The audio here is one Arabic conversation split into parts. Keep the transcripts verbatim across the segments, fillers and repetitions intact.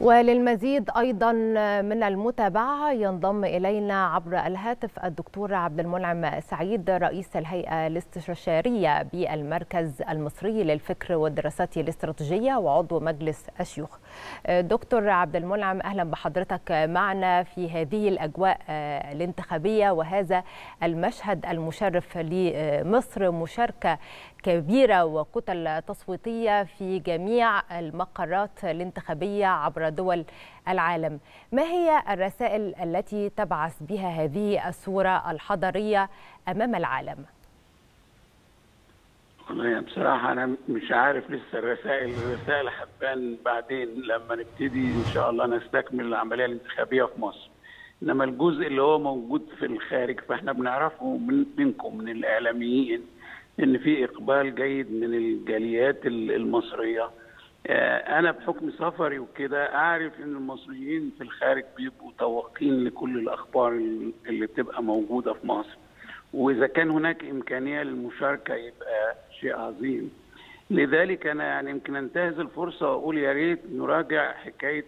وللمزيد أيضا من المتابعة ينضم إلينا عبر الهاتف الدكتور عبد المنعم سعيد، رئيس الهيئة الاستشارية بالمركز المصري للفكر والدراسات الاستراتيجية وعضو مجلس الشيوخ. دكتور عبد المنعم، أهلا بحضرتك معنا في هذه الأجواء الانتخابية وهذا المشهد المشرف لمصر، مشاركة كبيرة وكتل تصويتية في جميع المقرات الانتخابية عبر دول العالم. ما هي الرسائل التي تبعث بها هذه الصورة الحضارية أمام العالم؟ أنا بصراحة أنا مش عارف لسه الرسائل، الرسائل حبان بعدين لما نبتدي إن شاء الله نستكمل العملية الانتخابية في مصر. إنما الجزء اللي هو موجود في الخارج فإحنا بنعرفه منكم من الإعلاميين إن في إقبال جيد من الجاليات المصرية. أنا بحكم سفري وكده أعرف إن المصريين في الخارج بيبقوا طواقين لكل الأخبار اللي بتبقى موجودة في مصر، وإذا كان هناك إمكانية للمشاركة يبقى شيء عظيم. لذلك أنا يعني يمكن أنتهز الفرصة وأقول يا ريت نراجع حكاية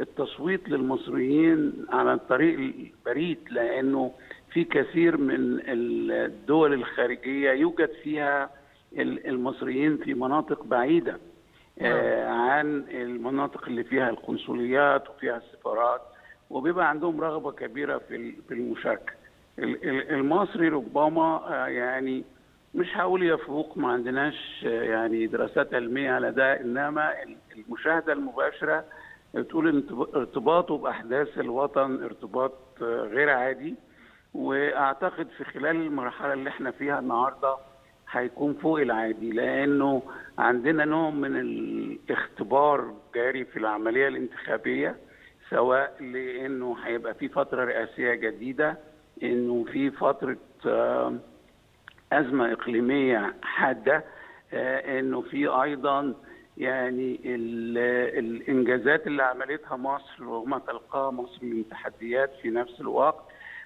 التصويت للمصريين على الطريق البريد، لأنه في كثير من الدول الخارجية يوجد فيها المصريين في مناطق بعيدة عن المناطق اللي فيها القنصليات وفيها السفارات، وبيبقى عندهم رغبة كبيرة في المشاركة. المصري ربما يعني مش هقول يفوق، ما عندناش يعني دراسات علمية على ده، إنما المشاهدة المباشرة بتقول إن ارتباطه بأحداث الوطن ارتباط غير عادي، وأعتقد في خلال المرحلة اللي احنا فيها النهاردة هيكون فوق العادي، لأنه عندنا نوع من الاختبار جاري في العملية الانتخابية، سواء لأنه هيبقى في فترة رئاسية جديدة، إنه في فترة أزمة إقليمية حادة، إنه في أيضا يعني الإنجازات اللي عملتها مصر وما تلقاها مصر من تحديات في نفس الوقت.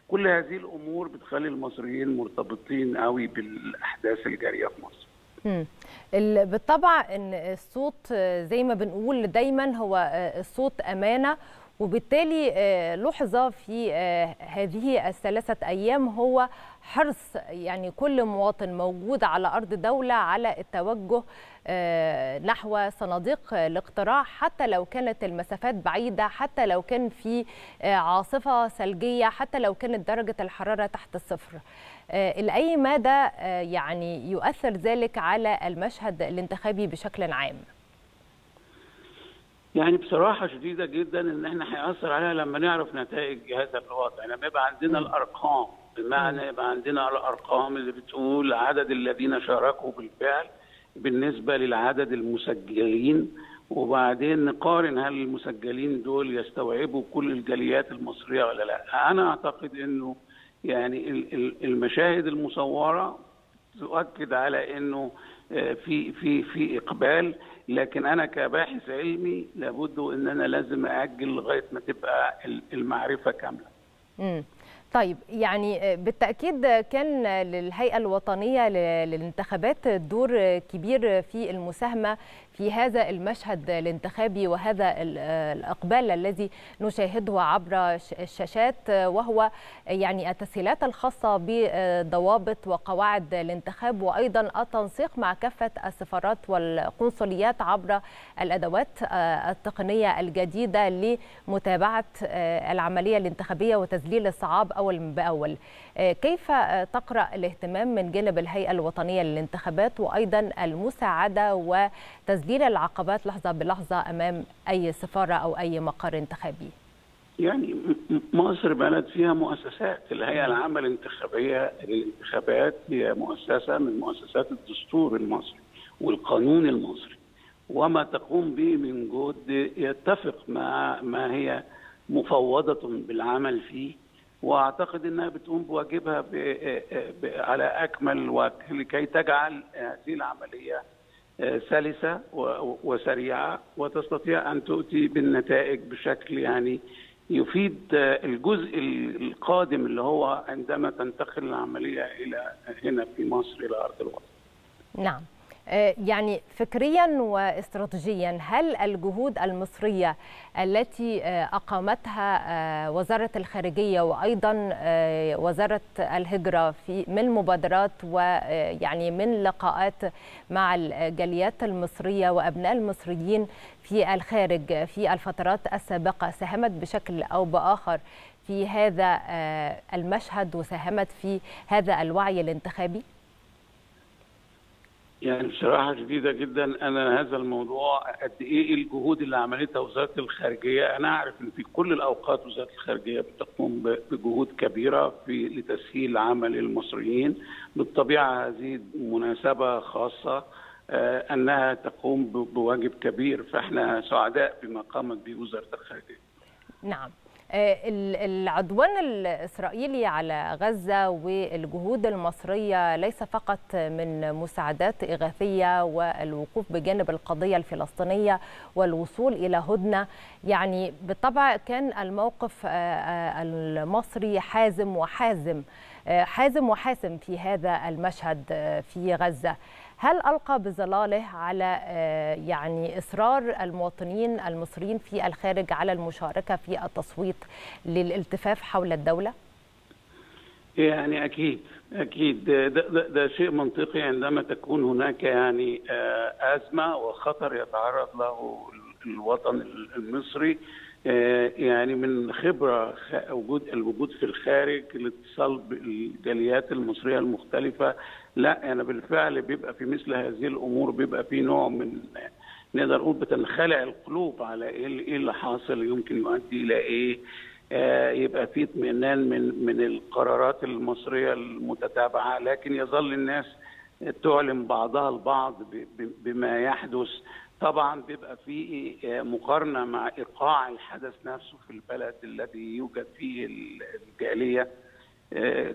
كل هذه الأمور بتخلي المصريين مرتبطين قوي بالأحداث الجارية في مصر. امم بالطبع إن الصوت زي ما بنقول دايما هو الصوت أمانة، وبالتالي لحظة في هذه الثلاثة أيام هو حرص يعني كل مواطن موجود على أرض دولة على التوجه نحو صناديق الاقتراع، حتى لو كانت المسافات بعيدة، حتى لو كان في عاصفة ثلجية، حتى لو كانت درجة الحرارة تحت الصفر. لأي مدى يعني يؤثر ذلك على المشهد الانتخابي بشكل عام؟ يعني بصراحة شديدة جدا إن إحنا هيأثر عليها لما نعرف نتائج هذا الوضع، لما يبقى عندنا الأرقام، بمعنى يبقى عندنا الأرقام اللي بتقول عدد الذين شاركوا بالفعل بالنسبة للعدد المسجلين، وبعدين نقارن هل المسجلين دول يستوعبوا كل الجاليات المصرية ولا لا. أنا أعتقد إنه يعني المشاهد المصورة تؤكد على إنه في في في إقبال، لكن أنا كباحث علمي لابد إن أنا لازم أأجل لغاية ما تبقى المعرفة كاملة. امم طيب، يعني بالتأكيد كان للهيئة الوطنية للانتخابات دور كبير في المساهمة في هذا المشهد الانتخابي وهذا الإقبال الذي نشاهده عبر الشاشات، وهو يعني التسهيلات الخاصة بضوابط وقواعد الانتخاب، وأيضا التنسيق مع كافة السفارات والقنصليات عبر الأدوات التقنية الجديدة لمتابعة العملية الانتخابية وتذليل الصعاب أول بأول. كيف تقرأ الاهتمام من جانب الهيئة الوطنية للانتخابات وأيضا المساعدة وتذليل تسجيل العقبات لحظة بلحظة أمام أي سفارة أو أي مقر انتخابي؟ يعني مصر بلد فيها مؤسسات، الهيئة العامة الانتخابية للانتخابات هي مؤسسة من مؤسسات الدستور المصري والقانون المصري، وما تقوم به من جهد يتفق مع ما هي مفوضة بالعمل فيه، وأعتقد أنها بتقوم بواجبها على أكمل وجه لكي تجعل هذه العملية سلسة وسريعة وتستطيع أن تؤتي بالنتائج بشكل يعني يفيد الجزء القادم اللي هو عندما تنتقل العملية إلى هنا في مصر إلى أرض الوطن. نعم، يعني فكريا واستراتيجيا، هل الجهود المصرية التي أقامتها وزارة الخارجية وأيضا وزارة الهجرة في من مبادرات ويعني من لقاءات مع الجاليات المصرية وأبناء المصريين في الخارج في الفترات السابقة ساهمت بشكل أو بآخر في هذا المشهد وساهمت في هذا الوعي الانتخابي؟ يعني بصراحة شديدة جدا، أنا هذا الموضوع قد إيه الجهود اللي عملتها وزارة الخارجية. أنا أعرف إن في كل الأوقات وزارة الخارجية بتقوم بجهود كبيرة في لتسهيل عمل المصريين. بالطبيعة هذه مناسبة خاصة آه أنها تقوم بواجب كبير، فإحنا سعداء بما قامت به وزارة الخارجية. نعم. العدوان الإسرائيلي على غزة والجهود المصرية ليس فقط من مساعدات إغاثية والوقوف بجانب القضية الفلسطينية والوصول إلى هدنة، يعني بالطبع كان الموقف المصري حازم وحازم حازم وحاسم في هذا المشهد في غزة. هل ألقى بظلاله على يعني إصرار المواطنين المصريين في الخارج على المشاركة في التصويت للالتفاف حول الدولة؟ يعني أكيد أكيد ده, ده, ده شيء منطقي عندما تكون هناك يعني أزمة وخطر يتعرض له الوطن المصري. يعني من خبرة وجود الوجود في الخارج، الاتصال بالجاليات المصرية المختلفة، لا أنا يعني بالفعل بيبقى في مثل هذه الأمور بيبقى في نوع من نقدر نقول بتنخلع القلوب على إيه اللي حاصل يمكن يؤدي إلى إيه، يبقى في اطمئنان من من القرارات المصرية المتتابعة، لكن يظل الناس تعلم بعضها البعض بما يحدث. طبعا بيبقى في مقارنه مع ايقاع الحدث نفسه في البلد الذي يوجد فيه الجاليه،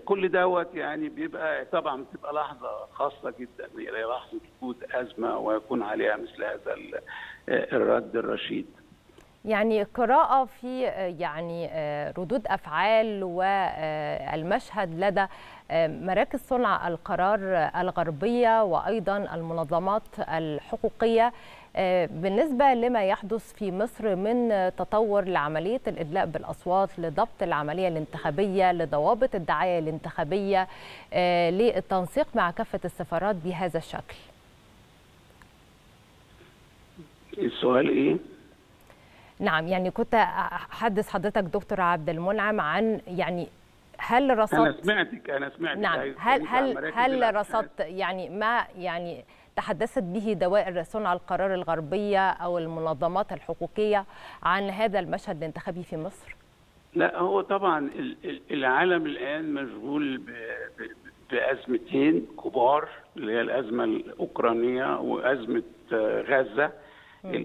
كل دوت يعني بيبقى طبعا بتبقى لحظه خاصه جدا، هي لحظه وجود ازمه ويكون عليها مثل هذا الرد الرشيد. يعني قراءة في يعني ردود أفعال والمشهد لدى مراكز صنع القرار الغربية وأيضا المنظمات الحقوقية بالنسبة لما يحدث في مصر من تطور لعملية الإدلاء بالأصوات، لضبط العملية الانتخابية، لضوابط الدعاية الانتخابية، للتنسيق مع كافة السفارات بهذا الشكل. السؤال إيه؟ نعم، يعني كنت أحدث حضرتك دكتور عبد المنعم عن يعني هل رصدت أنا سمعتك أنا سمعتك نعم هل هل هل رصدت يعني ما يعني تحدثت به دوائر صنع القرار الغربية أو المنظمات الحقوقية عن هذا المشهد الانتخابي في مصر؟ لا، هو طبعا العالم الآن مشغول بأزمتين كبار، اللي هي الأزمة الأوكرانية وأزمة غزة.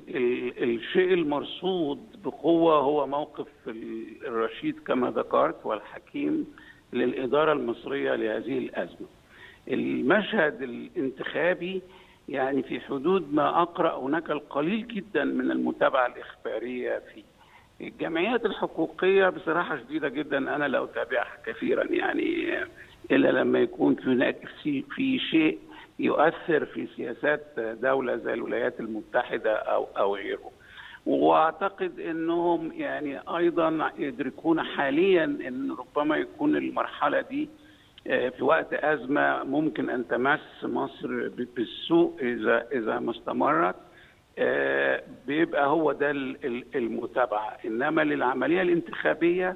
الشيء المرصود بقوة هو موقف الرشيد كما ذكرت والحكيم للإدارة المصرية لهذه الأزمة. المشهد الانتخابي يعني في حدود ما أقرأ هناك القليل جدا من المتابعة الإخبارية فيه. الجمعيات الحقوقية بصراحة شديدة جدا أنا لا أتابعها كثيرا، يعني إلا لما يكون هناك في شيء يؤثر في سياسات دولة زي الولايات المتحدة أو أو غيره. وأعتقد أنهم يعني أيضا يدركون حاليا أن ربما يكون المرحلة دي في وقت أزمة ممكن أن تمس مصر بالسوء إذا إذا ما استمرت، بيبقى هو ده المتابعة. إنما للعملية الانتخابية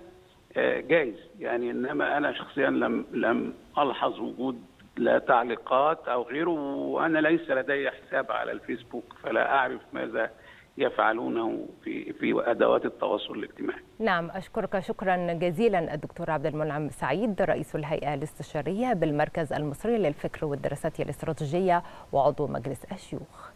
جايز يعني، إنما أنا شخصيا لم لم ألحظ وجود لا تعليقات أو غيره، وأنا ليس لدي حساب على الفيسبوك فلا أعرف ماذا يفعلونه في في أدوات التواصل الاجتماعي. نعم، أشكرك شكرا جزيلا الدكتور عبد المنعم سعيد، رئيس الهيئة الاستشارية بالمركز المصري للفكر والدراسات الاستراتيجية وعضو مجلس الشيوخ.